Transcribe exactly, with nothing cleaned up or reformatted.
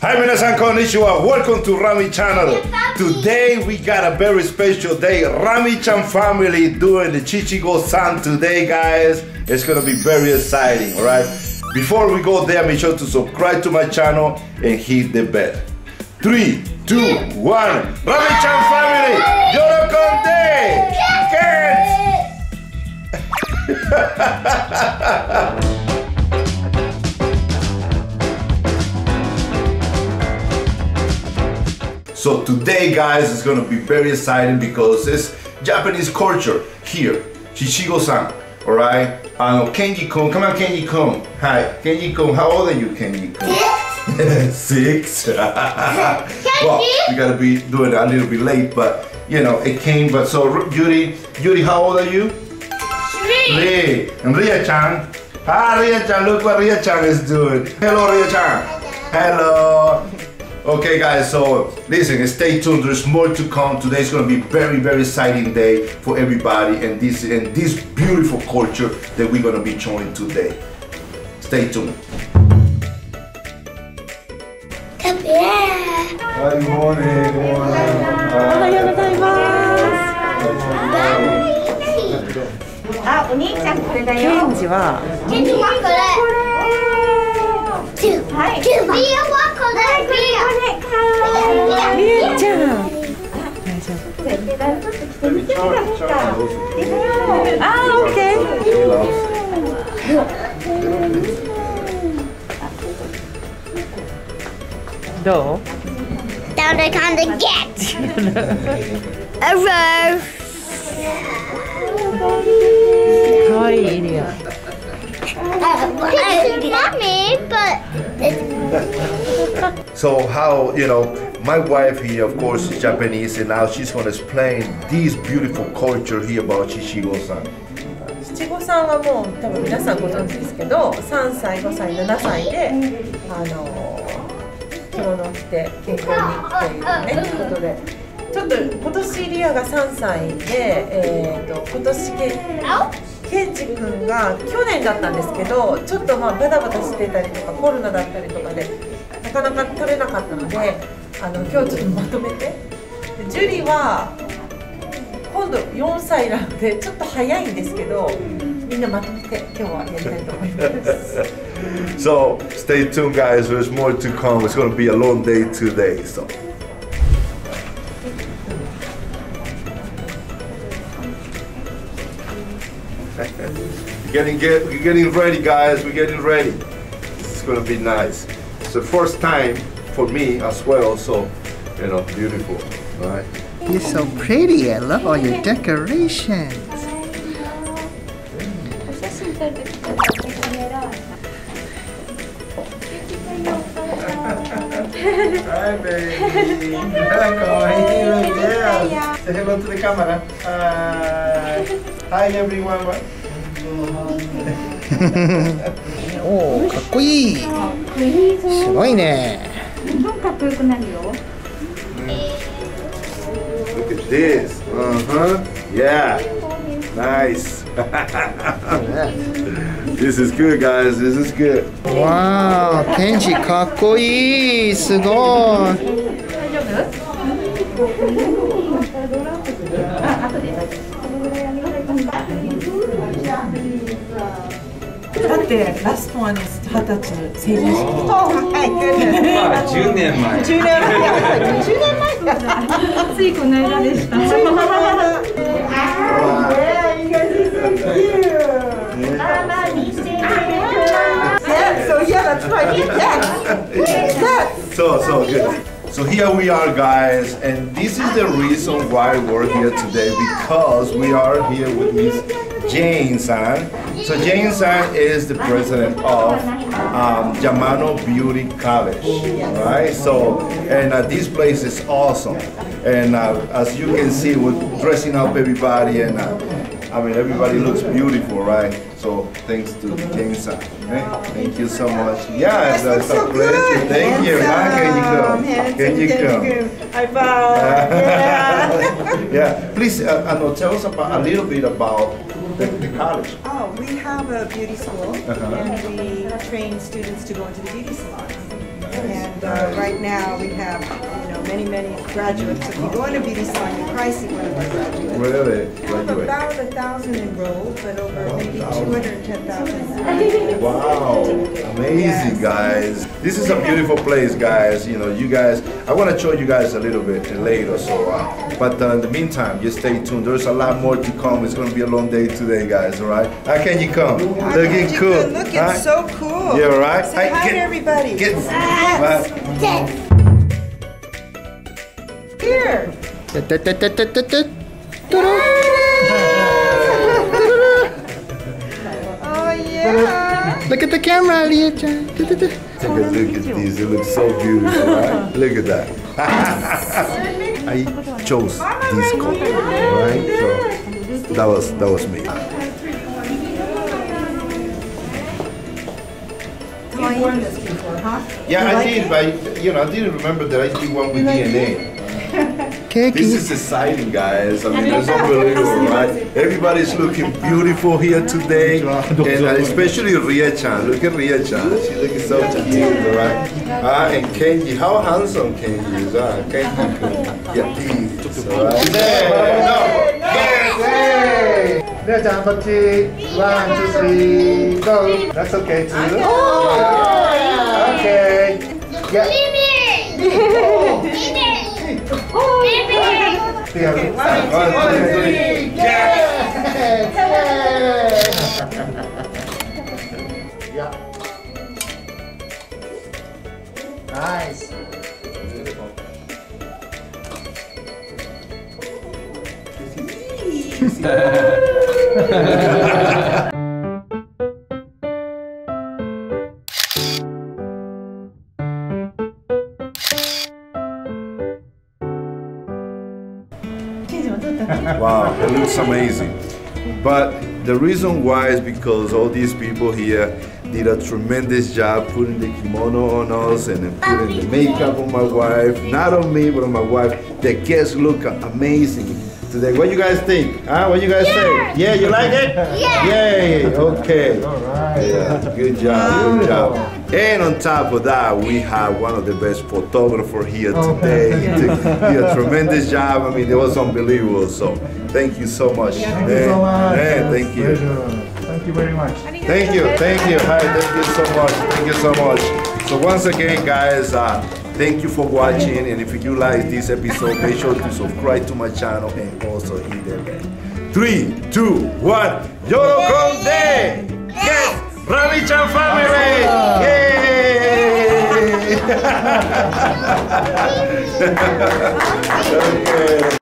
Hi, minasan, konnichiwa. Welcome to Rami Channel. Today we got a very special day. Rami-chan family doing the Shichi-Go-San today, guys. It's gonna be very exciting, all right? Before we go there, make sure to subscribe to my channel and hit the bell. Three, two, one. Rami-chan family, Yorokonde! Kids! So today, guys, it's gonna be very exciting because it's Japanese culture here, Shichi-Go-san, all right? And Kenji-kun, come on, Kenji-kun. Hi, Kenji-kun, how old are you, Kenji-kun? Six. Six? Well, we gotta be doing a little bit late, but you know, it came, but so Yuri, Yuri, how old are you? Three. Three. And Ria-chan. Ah, Ria-chan, look what Ria-chan is doing. Hello, Ria-chan. Hello. Okay, guys, so listen, stay tuned, there's more to come. Today's gonna be very, very exciting day for everybody and this and this beautiful culture that we're gonna be joining today. Stay tuned. Come here. Good morning, good morning. Ria-chan! Ah, okay! Do? Down I kind of get! Hello! Hi, Ria. It's not me, but it's... So how, you know, my wife here, of course, is Japanese, and now she's going to explain this beautiful culture here about Shichi-Go-san. Shichi-Go-san is already, probably, you know, three years, five years, five years, seven years, they, ah, no, kimono kite, keikoini. ケンジ君が去年だったんですけど、ちょっとまあバタバタしてたりとかコロナだったりとかでなかなか取れなかったので、あの今日ちょっとまとめて。ジュリは今度よんさいなのでちょっと早いんですけど、みんなまとめて今日はやりたいと思います。So stay tuned, guys. There's more to come. It's going to be a long day today. So. Getting get we're getting ready, guys. We're getting ready. It's gonna be nice. It's the first time for me as well, so you know, beautiful. All right. You're so pretty. I love all your decorations. Hi, baby. Hello. Say hello to the camera. Hi. Hi, everyone. Oh, かっこいい。すごいね。どんかっこよくなるよ。Look at this. Uh-huh. Yeah. Nice. This is good, guys. This is good. Wow, Kenji かっこいい。すごい。Last one is twenty歳の成人式。はい。じゅうねんまえ。じゅうねんまえ。ついこの間でした。So, so good. So here we are, guys, and this is the reason why we're here today, because we are here with Miss Jane-san. So Jane-san is the president of um, Yamano Beauty College, right? So, and uh, this place is awesome. And uh, as you can see, we're dressing up everybody, and uh, I mean, everybody looks beautiful, right? So thanks to Ken-san. Okay? Thank you so much. Yeah, that's it's so a pleasure. Good. Thank you. Awesome. Can you come? Can you come? I bow. Yeah. Yeah. Please, uh, uh, tell us about, a little bit about the, the college. Oh, we have a beauty school, uh-huh. And we train students to go into the beauty salon. And uh, right now we have, you know, many, many graduates. If you go into beauty salon, you probably see one of our graduates. Where are they? We have about a thousand enrolled, but over maybe two hundred ten thousand. Wow, amazing, yes. Guys. This is a beautiful place, guys. You know, you guys, I want to show you guys a little bit later, so, uh, but uh, in the meantime, just stay tuned. There's a lot more to come. It's going to be a long day today, guys, all right? How can you come? How looking cool. Looking look, huh? So cool. Yeah, right? Say hi, hi get, to everybody. Get, uh, here. Oh yeah! Look at the camera, Ria-chan. Take a look at these. It looks so beautiful, right? Look at that. I chose this color, right? So that was that was me. You've worn this before, huh? Yeah, I did, but you know, I didn't remember that I did one with D N A. This is exciting, guys. I mean, it's unbelievable, right? Everybody's looking beautiful here today, and especially Ria-chan. Look at Ria-chan. She's looking so cute, right? Ah, and Kenji. How handsome Kenji is, ah, Kenji-kun. Yeah, please. Right. Hey, no. Ria-chan, touch it. One, two, three, go. That's okay, too. Okay. Yeah. Okay, one, two, three, yes! Yeah. Nice. Beautiful. Wow, it looks amazing. But the reason why is because all these people here did a tremendous job putting the kimono on us and then putting the makeup on my wife. Not on me, but on my wife. The guests look amazing today. What do you guys think? Huh? What do you guys yeah. say? Yeah, you like it? Yeah. Yay! Okay. All right. Yeah. Good job. Good job. And on top of that, we have one of the best photographers here today. He did a tremendous job. I mean, it was unbelievable. So, thank you so much. Thank you so much. And thank you. Thank you very much. Thank you. Thank you. Hi, thank you so much. Thank you so much. So, once again, guys, uh, thank you for watching. And if you like this episode, make sure to subscribe to my channel and also hit the bell. Three, two, one. Yorokonde! Yes! Rami-chan family! Yay! Okay.